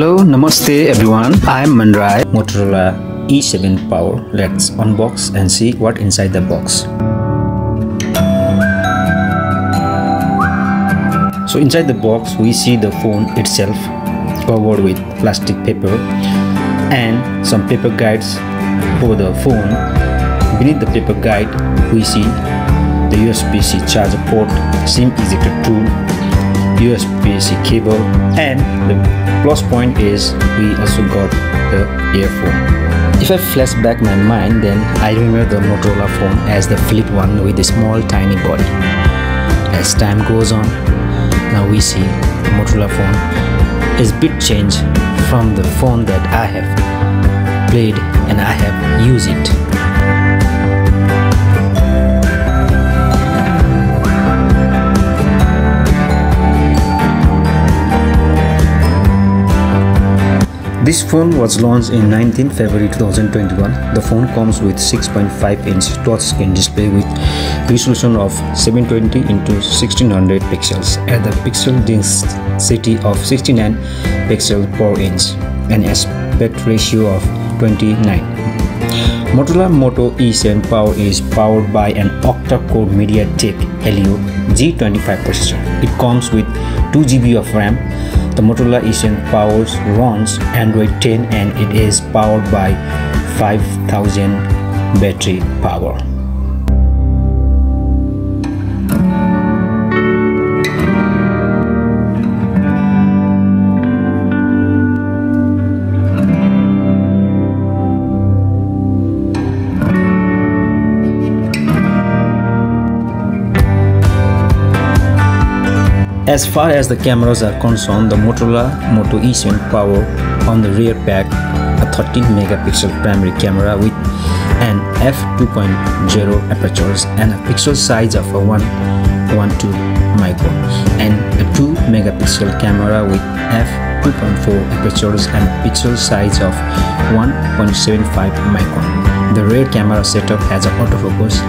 Hello, namaste everyone. I am Mandrai. Motorola E7 Power. Let's unbox and see what inside the box. So inside the box we see the phone itself covered with plastic paper and some paper guides for the phone. Beneath the paper guide we see the USB-C charger port, SIM ejector tool, USB-C cable, and the plus point is we also got the earphone. If I flash back my mind, then I remember the Motorola phone as the flip one with a small tiny body. As time goes on, now we see the Motorola phone is a bit changed from the phone that I have played and I have used it. This phone was launched in 19 February 2021. The phone comes with 6.5-inch touchscreen display with resolution of 720x1600 pixels at the pixel density of 69 pixels per inch and aspect ratio of 29. Motorola Moto E7 Power is powered by an octa-core MediaTek Helio G25 processor. It comes with 2GB of RAM. The Motorola E7 Power runs Android 10 and it is powered by 5000 battery power. As far as the cameras are concerned, the Motorola Moto E7 Power on the rear pack a 13-megapixel primary camera with an f2.0 apertures and a pixel size of 112 micron, and a 2-megapixel camera with f2.4 apertures and a pixel size of 1.75 micron. The rear camera setup has an autofocus.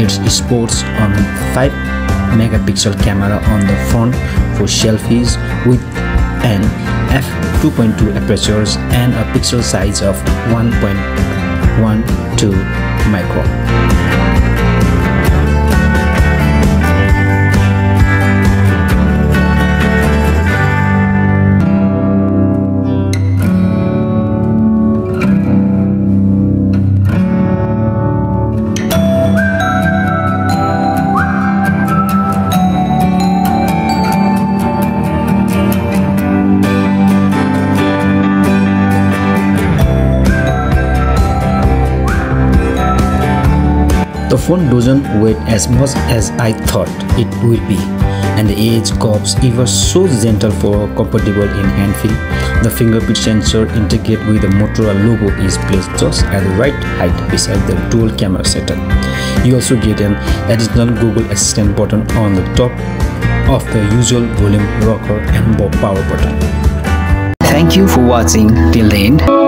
It sports on 5-megapixel camera on the front for selfies with an f2.2 apertures and a pixel size of 1.12 micron. The phone doesn't weigh as much as I thought it will be, and the edge curves ever so gentle for comfortable in hand feel. The fingerprint sensor integrated with the Motorola logo is placed just at the right height beside the dual camera setup. You also get an additional Google Assistant button on the top of the usual volume rocker and power button. Thank you for watching till the end.